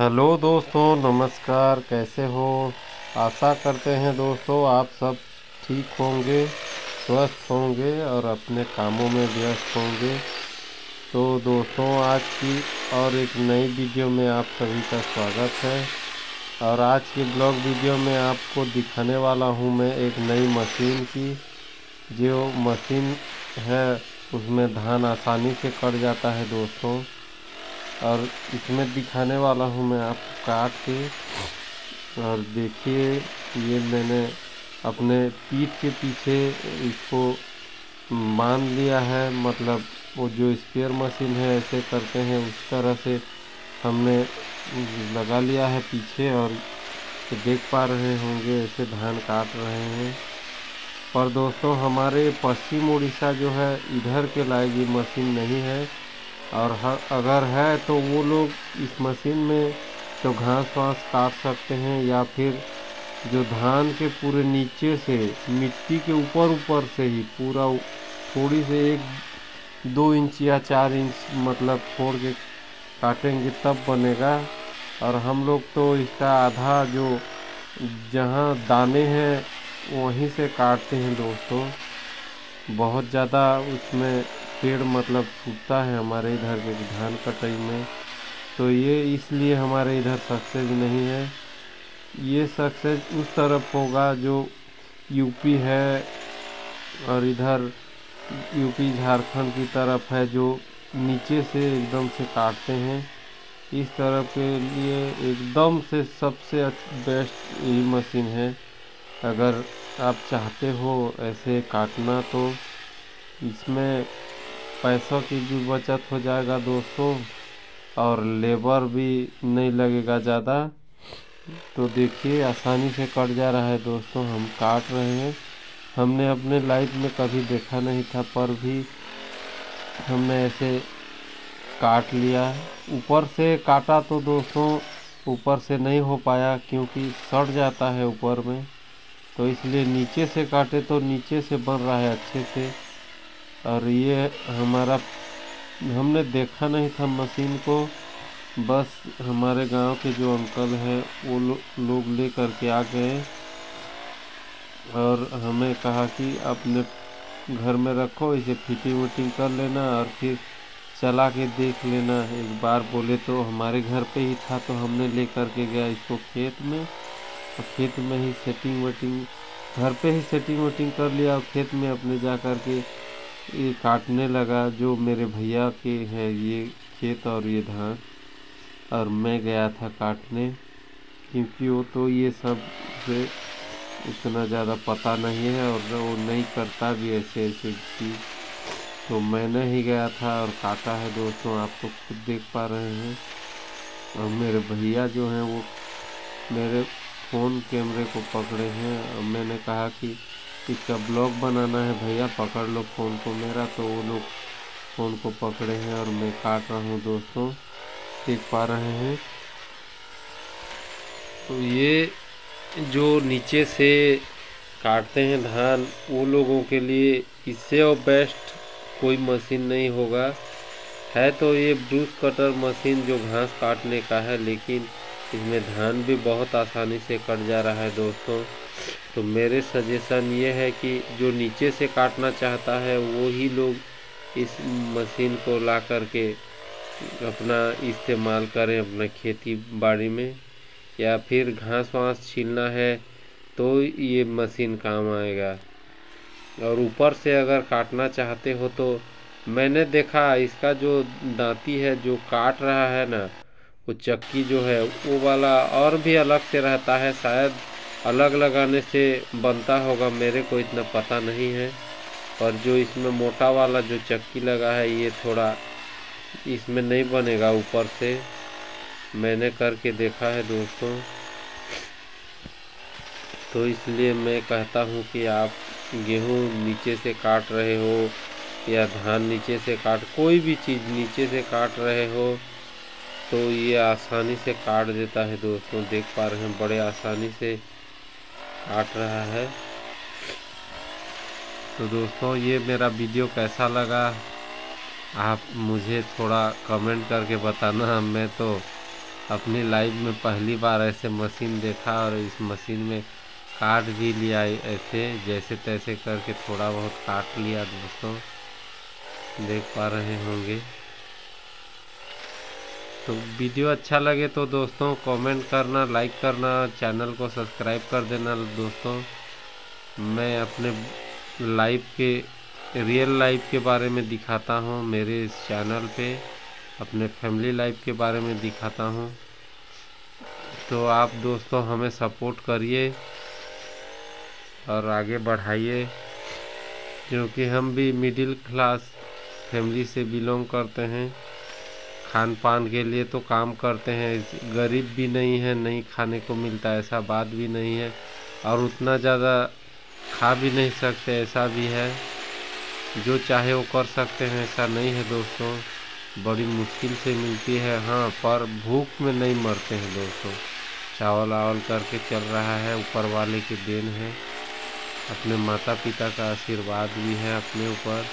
Hello दोस्तों, नमस्कार। कैसे हो? आशा करते हैं दोस्तों आप सब ठीक होंगे, स्वस्थ होंगे और अपने कामों में व्यस्त होंगे। तो दोस्तों, आज की और एक नई वीडियो में आप सभी का स्वागत है। और आज की ब्लॉग वीडियो में आपको दिखाने वाला हूं मैं एक नई मशीन की। जो मशीन है उसमें धान आसानी से कट जाता है दोस्तों, और इसमें दिखाने वाला हूं मैं आपको काट के। और देखिए, ये मैंने अपने पीठ के पीछे इसको बांध लिया है, मतलब वो जो स्पेयर मशीन है ऐसे करते हैं उस तरह से हमने लगा लिया है पीछे। और देख पा रहे होंगे ऐसे धान काट रहे हैं। पर दोस्तों, हमारे पश्चिम उड़ीसा जो है इधर के लायक ये मशीन नहीं है, और अगर है तो वो लोग इस मशीन में तो घास वास काट सकते हैं, या फिर जो धान के पूरे नीचे से मिट्टी के ऊपर से ही पूरा थोड़ी से 1-2 इंच या 4 इंच मतलब छोड़ के काटेंगे तब बनेगा। और हम लोग तो इसका आधा जो जहां दाने हैं वहीं से काटते हैं दोस्तों। बहुत ज़्यादा उसमें पेड़ मतलब छूटता है हमारे इधर के धान कटाई में, तो ये इसलिए हमारे इधर सक्सेस नहीं है। ये सक्सेस उस तरफ होगा जो यूपी है, और इधर यूपी झारखंड की तरफ है जो नीचे से एकदम से काटते हैं। इस तरफ के लिए एकदम से सबसे बेस्ट यही मशीन है। अगर आप चाहते हो ऐसे काटना तो इसमें पैसों की भी बचत हो जाएगा दोस्तों, और लेबर भी नहीं लगेगा ज़्यादा। तो देखिए, आसानी से कट जा रहा है दोस्तों, हम काट रहे हैं। हमने अपने लाइफ में कभी देखा नहीं था, पर भी हमने ऐसे काट लिया। ऊपर से काटा तो दोस्तों ऊपर से नहीं हो पाया क्योंकि सड़ जाता है ऊपर में, तो इसलिए नीचे से काटे तो नीचे से बन रहा है अच्छे से। और ये हमने देखा नहीं था मशीन को, बस हमारे गांव के जो अंकल हैं वो लोग ले करके आ गए और हमें कहा कि अपने घर में रखो, इसे फिटिंग विटिंग कर लेना और फिर चला के देख लेना एक बार बोले। तो हमारे घर पे ही था, तो हमने ले करके गया इसको खेत में, और खेत में ही सेटिंग वेटिंग घर पे ही सेटिंग वेटिंग कर लिया। और खेत में अपने जा कर के ये काटने लगा जो मेरे भैया के हैं ये खेत और ये धान। और मैं गया था काटने क्योंकि वो तो ये सब से उतना ज़्यादा पता नहीं है, और वो नहीं करता भी ऐसे ऐसे चीज़, तो मैंने ही गया था और काटा है दोस्तों। आप तो खुद देख पा रहे हैं। और मेरे भैया जो हैं वो मेरे फ़ोन कैमरे को पकड़े हैं, और मैंने कहा कि इसका ब्लॉग बनाना है भैया, पकड़ लो फ़ोन को मेरा। तो वो लोग फ़ोन को पकड़े हैं और मैं काट रहा हूँ दोस्तों, देख पा रहे हैं। तो ये जो नीचे से काटते हैं धान, वो लोगों के लिए इससे और बेस्ट कोई मशीन नहीं होगा। है तो ये ब्रूस कटर मशीन जो घास काटने का है, लेकिन इसमें धान भी बहुत आसानी से कट जा रहा है दोस्तों। तो मेरे सजेशन ये है कि जो नीचे से काटना चाहता है वो ही लोग इस मशीन को ला करके अपना इस्तेमाल करें अपने खेती बाड़ी में, या फिर घास वास छीलना है तो ये मशीन काम आएगा। और ऊपर से अगर काटना चाहते हो तो मैंने देखा इसका जो दांती है जो काट रहा है ना, वो चक्की जो है वो वाला और भी अलग से रहता है, शायद अलग लगाने से बनता होगा, मेरे को इतना पता नहीं है। और जो इसमें मोटा वाला जो चक्की लगा है ये थोड़ा इसमें नहीं बनेगा, ऊपर से मैंने करके देखा है दोस्तों। तो इसलिए मैं कहता हूँ कि आप गेहूँ नीचे से काट रहे हो या धान नीचे से कोई भी चीज़ नीचे से काट रहे हो तो ये आसानी से काट देता है दोस्तों। देख पा रहे हैं, बड़े आसानी से काट रहा है। तो दोस्तों, ये मेरा वीडियो कैसा लगा आप मुझे थोड़ा कमेंट करके बताना। मैं तो अपनी लाइफ में पहली बार ऐसे मशीन देखा और इस मशीन में काट भी लिया, ऐसे जैसे तैसे करके थोड़ा बहुत काट लिया। दोस्तों देख पा रहे होंगे, तो वीडियो अच्छा लगे तो दोस्तों कमेंट करना, लाइक करना, चैनल को सब्सक्राइब कर देना। दोस्तों मैं अपने लाइफ के रियल लाइफ के बारे में दिखाता हूँ मेरे इस चैनल पे, अपने फैमिली लाइफ के बारे में दिखाता हूँ। तो आप दोस्तों हमें सपोर्ट करिए और आगे बढ़ाइए, क्योंकि हम भी मिडिल क्लास फैमिली से बिलोंग करते हैं। खान पान के लिए तो काम करते हैं, गरीब भी नहीं है, नहीं खाने को मिलता ऐसा बात भी नहीं है, और उतना ज़्यादा खा भी नहीं सकते ऐसा भी है। जो चाहे वो कर सकते हैं ऐसा नहीं है दोस्तों, बड़ी मुश्किल से मिलती है हाँ, पर भूख में नहीं मरते हैं दोस्तों। चावल आवल करके चल रहा है, ऊपर वाले की देन है, अपने माता पिता का आशीर्वाद भी है अपने ऊपर।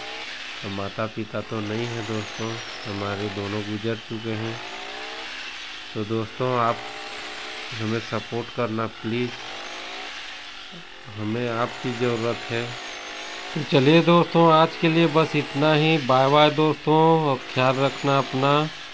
तो माता पिता तो नहीं है दोस्तों हमारे, दोनों गुजर चुके हैं। तो दोस्तों आप हमें सपोर्ट करना प्लीज़, हमें आपकी ज़रूरत है। तो चलिए दोस्तों आज के लिए बस इतना ही, बाय बाय दोस्तों, और ख्याल रखना अपना।